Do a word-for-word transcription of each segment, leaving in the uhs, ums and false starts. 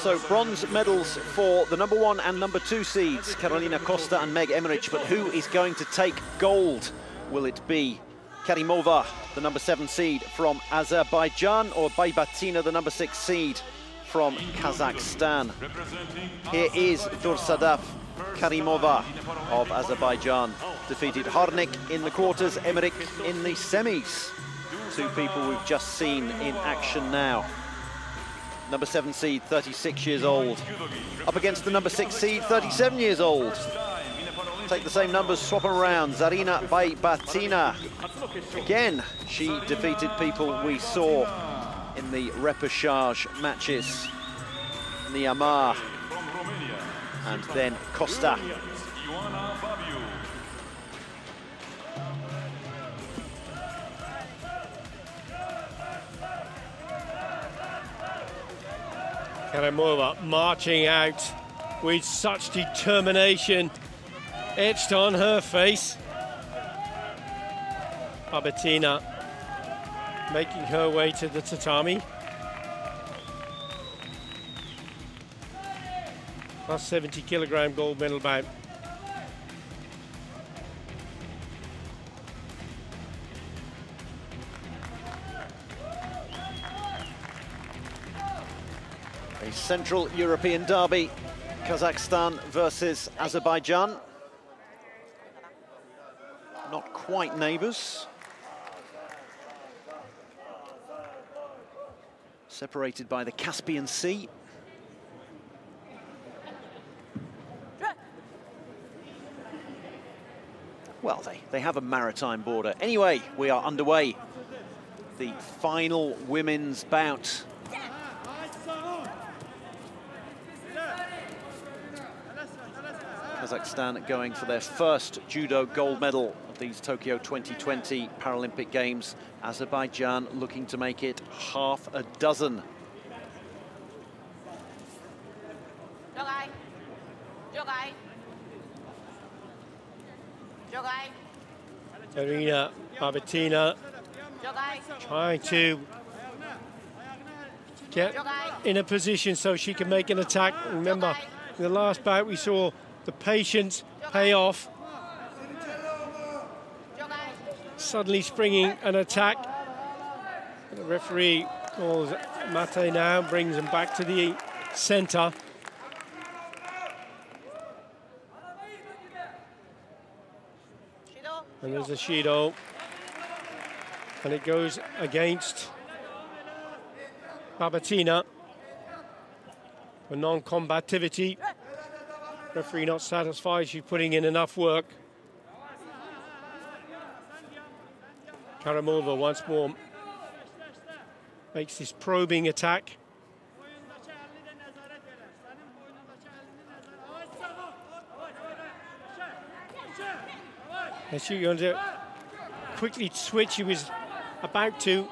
So bronze medals for the number one and number two seeds, Carolina Costa and Meg Emmerich. But who is going to take gold? Will it be Karimova, the number seven seed from Azerbaijan, or Baibatina, the number six seed from Kazakhstan? Here is Dursadaf Karimova of Azerbaijan. Defeated Harnik in the quarters, Emmerich in the semis. Two people we've just seen in action now. Number seven seed, thirty-six years old, up against the number six seed, thirty-seven years old. Take the same numbers, swap around. Zarina Baibatina. Again, she defeated people we saw in the repechage matches. Niamar and then Costa. Karimova marching out with such determination etched on her face. Baibatina making her way to the tatami. Plus seventy kilogram gold medal bout. A Central European derby, Kazakhstan versus Azerbaijan. Not quite neighbours. Separated by the Caspian Sea. Well, they, they have a maritime border. Anyway, we are underway. The final women's bout. Kazakhstan going for their first judo gold medal of these Tokyo twenty twenty Paralympic Games. Azerbaijan looking to make it half a dozen. Jogai. Jogai. Jogai. Zarina Baibatina trying to get in a position so she can make an attack. Remember, in the last bout we saw the patience pay off. Suddenly springing an attack. The referee calls Mate now, brings him back to the centre. And there's a Shido. And it goes against Baibatina for non-combativity. Referee not satisfied, she's putting in enough work. Karimova once more makes this probing attack. And she's going to quickly switch. She was about to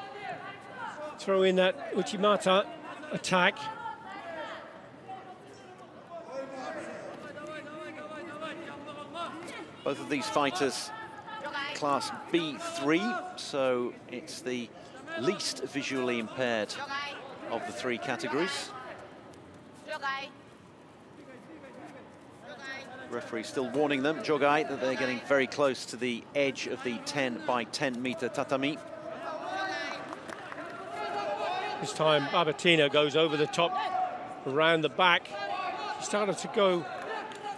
throw in that Uchimata attack. Both of these fighters class B three, so it's the least visually impaired of the three categories. Referee still warning them, Jogai, that they're getting very close to the edge of the ten by ten meter tatami. This time Baibatina goes over the top, around the back. She started to go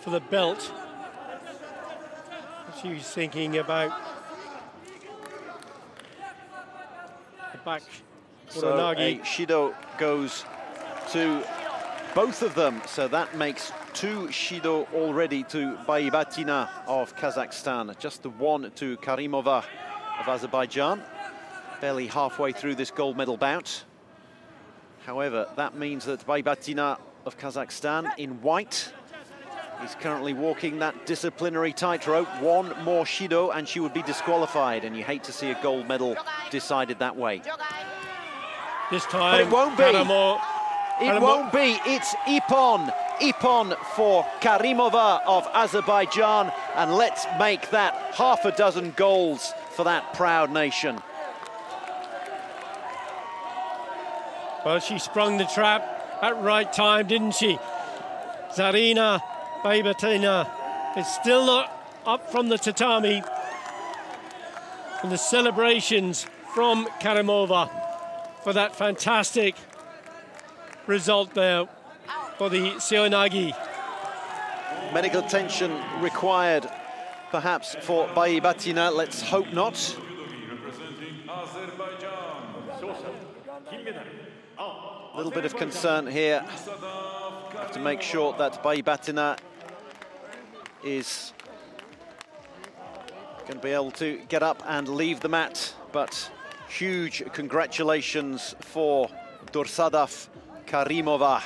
for the belt. She's thinking about the back. So Shido goes to both of them, so that makes two Shido already to Baibatina of Kazakhstan, just the one to Karimova of Azerbaijan. Barely halfway through this gold medal bout. However, that means that Baibatina of Kazakhstan in white, he's currently walking that disciplinary tightrope. One more Shido and she would be disqualified, and you hate to see a gold medal decided that way. This time, but it won't be. Karimova. It won't be. It's Ipon. Ipon for Karimova of Azerbaijan, and let's make that half a dozen goals for that proud nation. Well, she sprung the trap. at right time, didn't she? Zarina Baibatina is still not up from the tatami. And the celebrations from Karimova for that fantastic result there for the Seoi Nage. Medical attention required, perhaps, for Baibatina. Let's hope not. A little bit of concern here. Have to make sure that Baibatina is going to be able to get up and leave the mat. But huge congratulations for Dursadaf Karimova.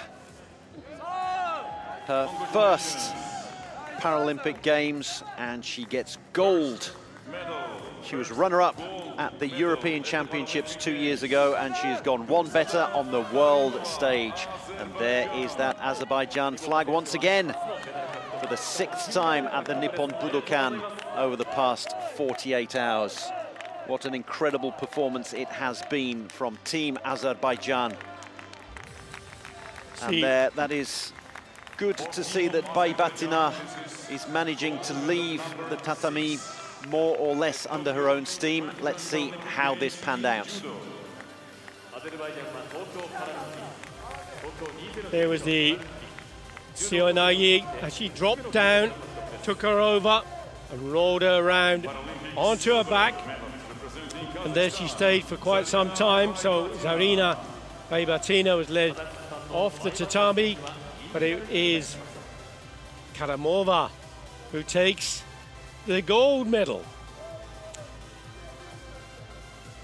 Her first Paralympic Games, and she gets gold. She was runner-up at the European Championships two years ago, and she's gone one better on the world stage. And there is that Azerbaijan flag once again, for the sixth time at the Nippon Budokan over the past forty-eight hours. What an incredible performance it has been from Team Azerbaijan. And there, that is good to see that Baibatina is managing to leave the tatami more or less under her own steam. Let's see how this panned out. There was the Seoi Nage as she dropped down, took her over and rolled her around onto her back. And there she stayed for quite some time. So Zarina Baibatina was led off the tatami. But it is Karimova who takes the gold medal.